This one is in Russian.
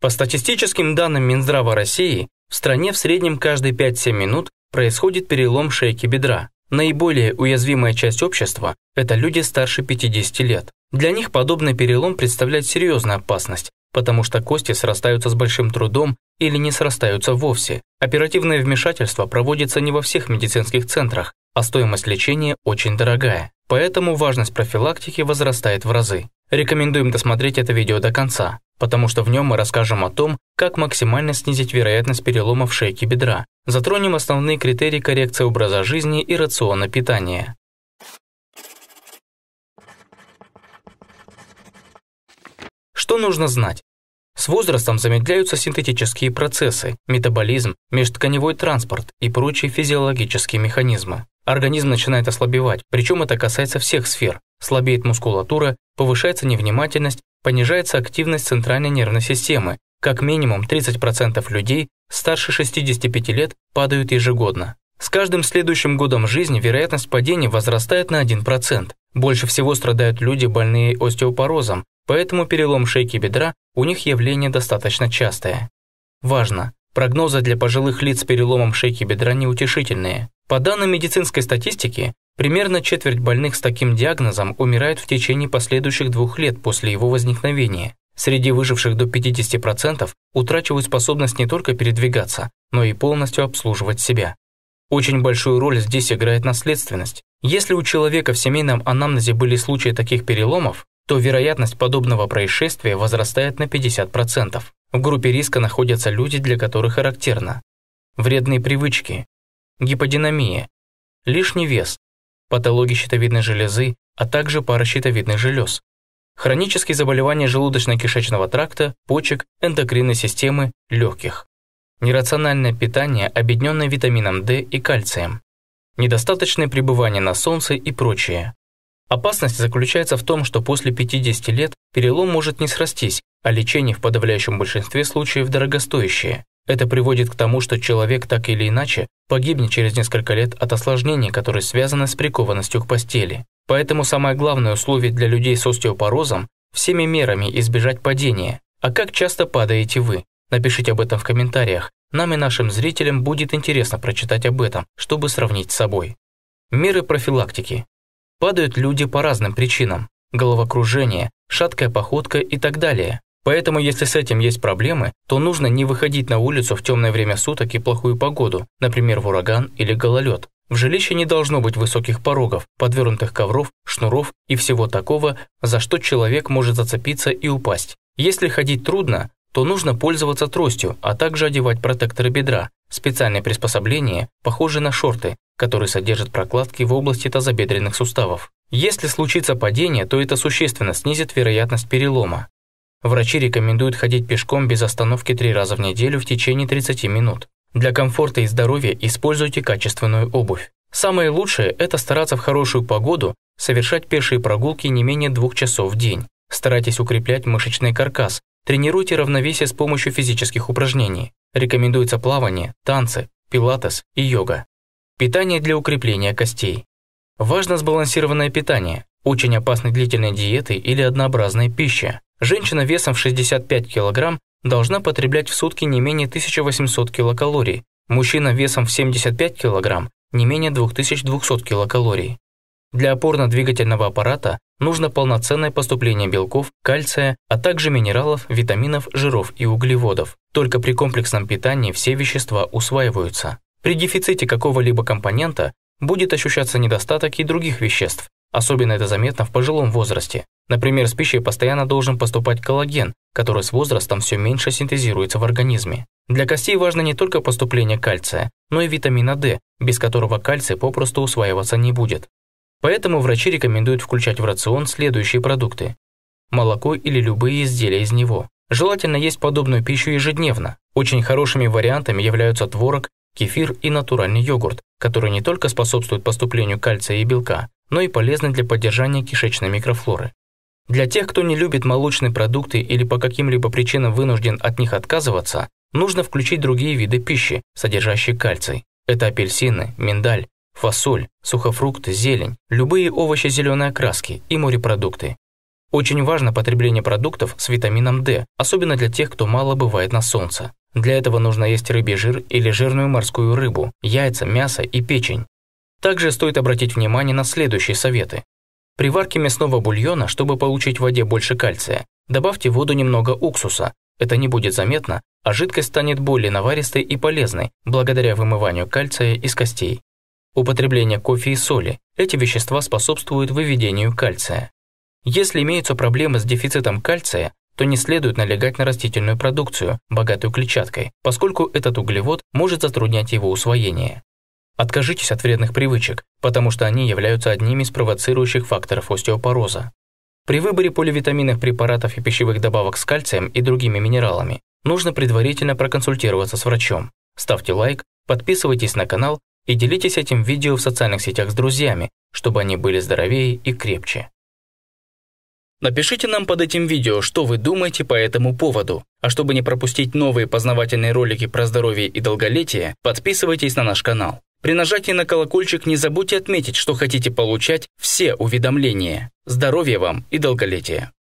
По статистическим данным Минздрава России, в стране в среднем каждые 5-7 минут происходит перелом шейки бедра. Наиболее уязвимая часть общества – это люди старше 50 лет. Для них подобный перелом представляет серьезную опасность, потому что кости срастаются с большим трудом или не срастаются вовсе. Оперативное вмешательство проводится не во всех медицинских центрах, а стоимость лечения очень дорогая. Поэтому важность профилактики возрастает в разы. Рекомендуем досмотреть это видео до конца, потому что в нем мы расскажем о том, как максимально снизить вероятность переломов шейки бедра. Затронем основные критерии коррекции образа жизни и рациона питания. Что нужно знать? С возрастом замедляются синтетические процессы, метаболизм, межтканевой транспорт и прочие физиологические механизмы. Организм начинает ослабевать, причем это касается всех сфер. Слабеет мускулатура, повышается невнимательность, понижается активность центральной нервной системы. Как минимум 30% людей старше 65 лет падают ежегодно. С каждым следующим годом жизни вероятность падения возрастает на 1%. Больше всего страдают люди, больные остеопорозом, поэтому перелом шейки бедра у них явление достаточно частое. Важно! Прогнозы для пожилых лиц с переломом шейки бедра неутешительные. По данным медицинской статистики, примерно четверть больных с таким диагнозом умирает в течение последующих 2 лет после его возникновения. Среди выживших до 50% утрачивают способность не только передвигаться, но и полностью обслуживать себя. Очень большую роль здесь играет наследственность. Если у человека в семейном анамнезе были случаи таких переломов, то вероятность подобного происшествия возрастает на 50%. В группе риска находятся люди, для которых характерно вредные привычки, гиподинамия, лишний вес, патологии щитовидной железы, а также паращитовидных желез, хронические заболевания желудочно-кишечного тракта, почек, эндокринной системы, легких, нерациональное питание, обедненное витамином D и кальцием, недостаточное пребывание на солнце и прочее. Опасность заключается в том, что после 50 лет перелом может не срастись, а лечение в подавляющем большинстве случаев дорогостоящее. Это приводит к тому, что человек так или иначе погибнет через несколько лет от осложнений, которые связаны с прикованностью к постели. Поэтому самое главное условие для людей с остеопорозом – всеми мерами избежать падения. А как часто падаете вы? Напишите об этом в комментариях. Нам и нашим зрителям будет интересно прочитать об этом, чтобы сравнить с собой. Меры профилактики. Падают люди по разным причинам – головокружение, шаткая походка и так далее. Поэтому, если с этим есть проблемы, то нужно не выходить на улицу в темное время суток и плохую погоду, например, в ураган или гололед. В жилище не должно быть высоких порогов, подвернутых ковров, шнуров и всего такого, за что человек может зацепиться и упасть. Если ходить трудно, то нужно пользоваться тростью, а также одевать протекторы бедра, специальное приспособление, похожее на шорты, которые содержат прокладки в области тазобедренных суставов. Если случится падение, то это существенно снизит вероятность перелома. Врачи рекомендуют ходить пешком без остановки 3 раза в неделю в течение 30 минут. Для комфорта и здоровья используйте качественную обувь. Самое лучшее – это стараться в хорошую погоду совершать пешие прогулки не менее 2 часов в день. Старайтесь укреплять мышечный каркас, тренируйте равновесие с помощью физических упражнений. Рекомендуется плавание, танцы, пилатес и йога. Питание для укрепления костей. Важно сбалансированное питание, очень опасны длительные диеты или однообразная пища. Женщина весом в 65 кг должна потреблять в сутки не менее 1800 килокалорий, мужчина весом в 75 кг не менее 2200 килокалорий. Для опорно-двигательного аппарата нужно полноценное поступление белков, кальция, а также минералов, витаминов, жиров и углеводов. Только при комплексном питании все вещества усваиваются. При дефиците какого-либо компонента будет ощущаться недостаток и других веществ. Особенно это заметно в пожилом возрасте. Например, с пищей постоянно должен поступать коллаген, который с возрастом все меньше синтезируется в организме. Для костей важно не только поступление кальция, но и витамина D, без которого кальций попросту усваиваться не будет. Поэтому врачи рекомендуют включать в рацион следующие продукты. Молоко или любые изделия из него. Желательно есть подобную пищу ежедневно. Очень хорошими вариантами являются творог, кефир и натуральный йогурт, который не только способствует поступлению кальция и белка, но и полезны для поддержания кишечной микрофлоры. Для тех, кто не любит молочные продукты или по каким-либо причинам вынужден от них отказываться, нужно включить другие виды пищи, содержащие кальций. Это апельсины, миндаль, фасоль, сухофрукты, зелень, любые овощи зеленой окраски и морепродукты. Очень важно потребление продуктов с витамином D, особенно для тех, кто мало бывает на солнце. Для этого нужно есть рыбий жир или жирную морскую рыбу, яйца, мясо и печень. Также стоит обратить внимание на следующие советы. При варке мясного бульона, чтобы получить в воде больше кальция, добавьте в воду немного уксуса. Это не будет заметно, а жидкость станет более наваристой и полезной благодаря вымыванию кальция из костей. Употребление кофе и соли. Эти вещества способствуют выведению кальция. Если имеются проблемы с дефицитом кальция, то не следует налегать на растительную продукцию, богатую клетчаткой, поскольку этот углевод может затруднять его усвоение. Откажитесь от вредных привычек, потому что они являются одними из провоцирующих факторов остеопороза. При выборе поливитаминных препаратов и пищевых добавок с кальцием и другими минералами нужно предварительно проконсультироваться с врачом. Ставьте лайк, подписывайтесь на канал и делитесь этим видео в социальных сетях с друзьями, чтобы они были здоровее и крепче. Напишите нам под этим видео, что вы думаете по этому поводу. А чтобы не пропустить новые познавательные ролики про здоровье и долголетие, подписывайтесь на наш канал. При нажатии на колокольчик не забудьте отметить, что хотите получать все уведомления. Здоровья вам и долголетия!